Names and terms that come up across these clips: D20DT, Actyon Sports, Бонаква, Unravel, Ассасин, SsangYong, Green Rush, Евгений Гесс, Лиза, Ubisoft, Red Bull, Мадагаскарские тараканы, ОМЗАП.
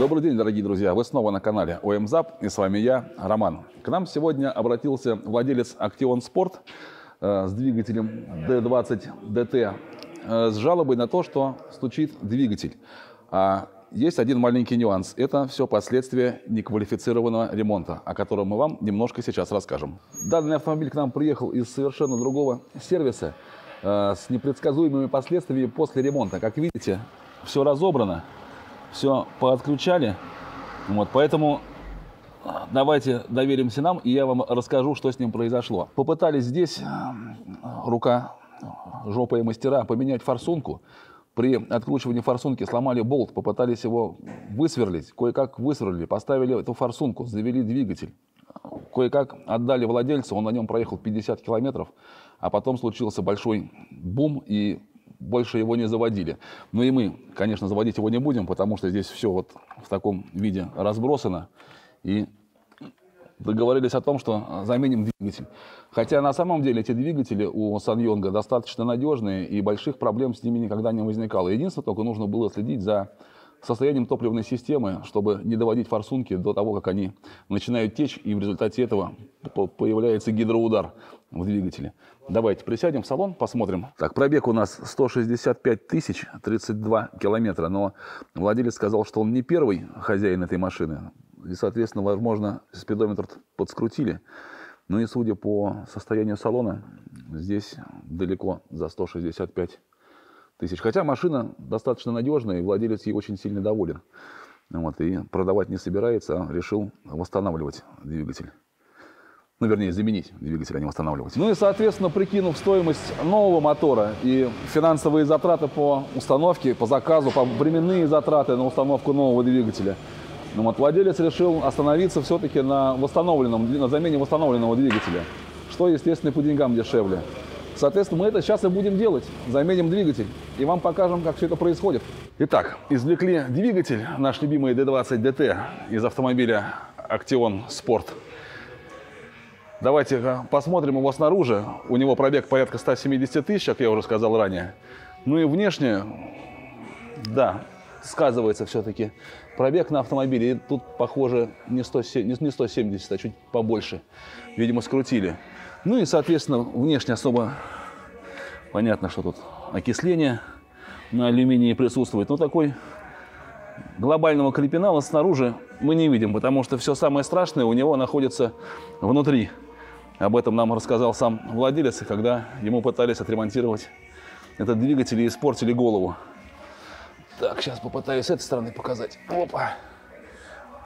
Добрый день, дорогие друзья! Вы снова на канале ОМЗАП, и с вами я, Роман. К нам сегодня обратился владелец Actyon Sports с двигателем D20DT с жалобой на то, что стучит двигатель. А есть один маленький нюанс. Это все последствия неквалифицированного ремонта, о котором мы вам немножко сейчас расскажем. Данный автомобиль к нам приехал из совершенно другого сервиса с непредсказуемыми последствиями после ремонта. Как видите, все разобрано. Все поотключали, вот, поэтому давайте доверимся нам, и я вам расскажу, что с ним произошло. Попытались здесь рука, жопа и мастера поменять форсунку. При откручивании форсунки сломали болт, попытались его высверлить, кое-как высверлили, поставили эту форсунку, завели двигатель. Кое-как отдали владельцу, он на нем проехал 50 километров, а потом случился большой бум, и больше его не заводили. Ну и мы, конечно, заводить его не будем, потому что здесь все вот в таком виде разбросано. И договорились о том, что заменим двигатель. Хотя на самом деле эти двигатели у SsangYong достаточно надежные, и больших проблем с ними никогда не возникало. Единственное, только нужно было следить за состоянием топливной системы, чтобы не доводить форсунки до того, как они начинают течь, и в результате этого появляется гидроудар в двигателе. Давайте присядем в салон, посмотрим. Так, пробег у нас 165 тысяч 32 километра, но владелец сказал, что он не первый хозяин этой машины, и, соответственно, возможно, спидометр подскрутили. Ну и судя по состоянию салона, здесь далеко за 165 тысяч. Хотя машина достаточно надежная, и владелец ей очень сильно доволен. Вот, и продавать не собирается, а решил восстанавливать двигатель. Ну, вернее, заменить двигатель, а не восстанавливать. Ну и, соответственно, прикинув стоимость нового мотора и финансовые затраты по установке, по заказу, по временные затраты на установку нового двигателя, ну, вот, владелец решил остановиться все-таки на замене восстановленного двигателя, что, естественно, по деньгам дешевле. Соответственно, мы это сейчас и будем делать. Заменим двигатель и вам покажем, как все это происходит. Итак, извлекли двигатель, наш любимый D20DT, из автомобиля Actyon Sport. Давайте посмотрим его снаружи. У него пробег порядка 170 тысяч, как я уже сказал ранее. Ну и внешне, да, сказывается все-таки пробег на автомобиле. И тут, похоже, не 170, а чуть побольше. Видимо, скрутили. Ну и, соответственно, внешне особо понятно, что тут окисление на алюминии присутствует. Но такой глобального крепенала снаружи мы не видим, потому что все самое страшное у него находится внутри. Об этом нам рассказал сам владелец, когда ему пытались отремонтировать этот двигатель и испортили голову. Так, сейчас попытаюсь с этой стороны показать. Опа!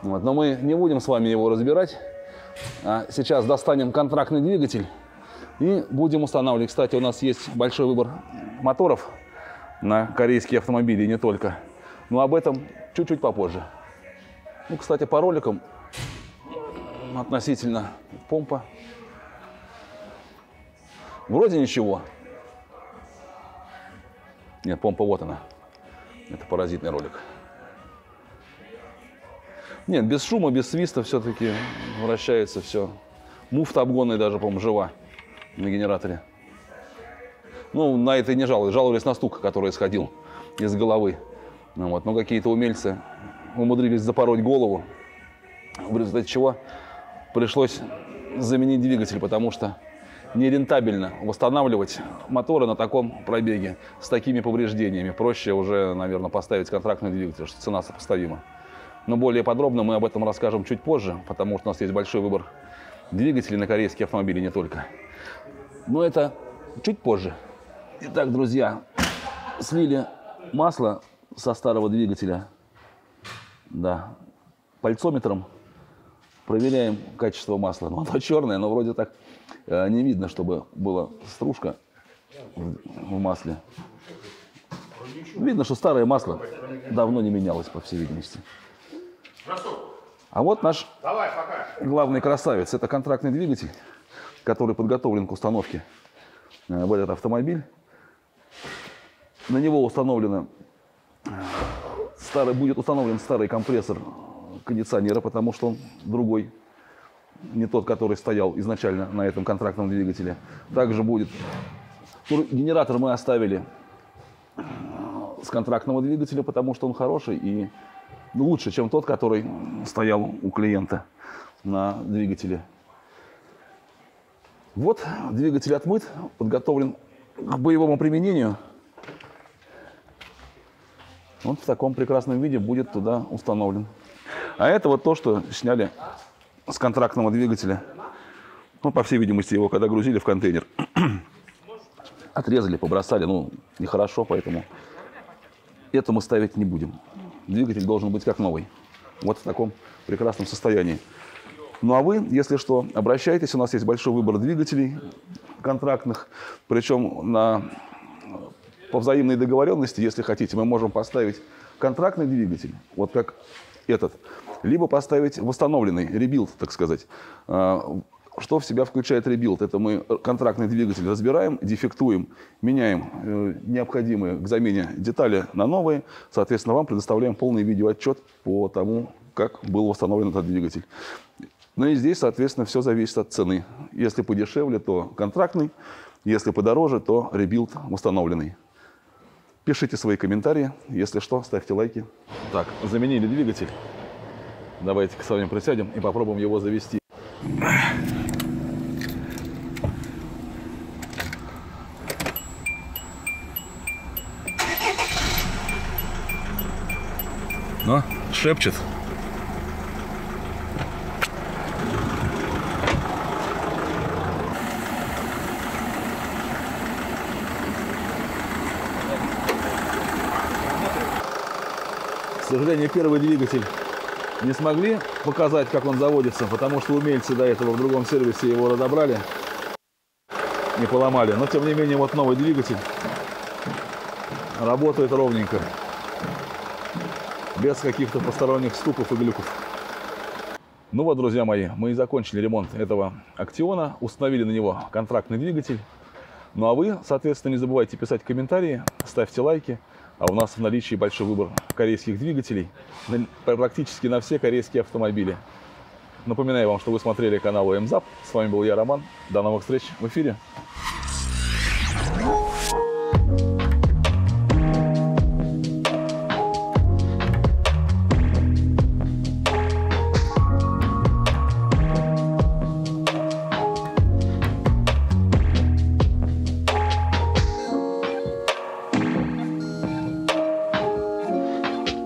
Вот, но мы не будем с вами его разбирать. А сейчас достанем контрактный двигатель и будем устанавливать. Кстати, у нас есть большой выбор моторов на корейские автомобили, и не только. Но об этом чуть-чуть попозже. Ну, кстати, по роликам относительно помпа. Вроде ничего. Нет, помпа вот она. Это паразитный ролик. Нет, без шума, без свиста все-таки вращается все. Муфта обгонная даже, по-моему, жива на генераторе. Ну, на это и не жаловались. Жаловались на стук, который исходил из головы. Ну, вот. Но какие-то умельцы умудрились запороть голову, в результате чего пришлось заменить двигатель, потому что нерентабельно восстанавливать моторы на таком пробеге с такими повреждениями. Проще уже, наверное, поставить контрактный двигатель, что цена сопоставима. Но более подробно мы об этом расскажем чуть позже, потому что у нас есть большой выбор двигателей на корейские автомобили, не только. Но это чуть позже. Итак, друзья, слили масло со старого двигателя. Да, пальцометром проверяем качество масла. Ну, оно черное, но вроде так не видно, чтобы была стружка в масле. Видно, что старое масло давно не менялось, по всей видимости. А вот наш главный красавец. Это контрактный двигатель, который подготовлен к установке в этот автомобиль. На него будет установлен старый компрессор кондиционера, потому что он другой, не тот, который стоял изначально на этом контрактном двигателе. Также будет генератор, мы оставили с контрактного двигателя, потому что он хороший и лучше, чем тот, который стоял у клиента на двигателе. Вот двигатель отмыт, подготовлен к боевому применению. Он в таком прекрасном виде будет туда установлен. А это вот то, что сняли с контрактного двигателя. Ну, по всей видимости, его когда грузили в контейнер. Отрезали, побросали. Ну, нехорошо, поэтому это мы ставить не будем. Двигатель должен быть как новый. Вот в таком прекрасном состоянии. Ну, а вы, если что, обращайтесь. У нас есть большой выбор двигателей контрактных. Причем по взаимной договоренности, если хотите, мы можем поставить контрактный двигатель. Вот как этот. Либо поставить восстановленный, ребилд, так сказать. Что в себя включает ребилд? Это мы контрактный двигатель разбираем, дефектуем, меняем необходимые к замене детали на новые. Соответственно, вам предоставляем полный видеоотчет по тому, как был восстановлен этот двигатель. Ну и здесь, соответственно, все зависит от цены. Если подешевле, то контрактный. Если подороже, то ребилд восстановленный. Пишите свои комментарии. Если что, ставьте лайки. Так, заменили двигатель. Давайте-ка с вами присядем и попробуем его завести. Но шепчет. К сожалению, первый двигатель не смогли показать, как он заводится, потому что умельцы до этого в другом сервисе его разобрали, не поломали. Но, тем не менее, вот новый двигатель работает ровненько. Без каких-то посторонних стуков и глюков. Ну вот, друзья мои, мы и закончили ремонт этого Actyon. Установили на него контрактный двигатель. Ну а вы, соответственно, не забывайте писать комментарии, ставьте лайки. А у нас в наличии большой выбор корейских двигателей. Практически на все корейские автомобили. Напоминаю вам, что вы смотрели канал ОМЗАП. С вами был я, Роман. До новых встреч в эфире.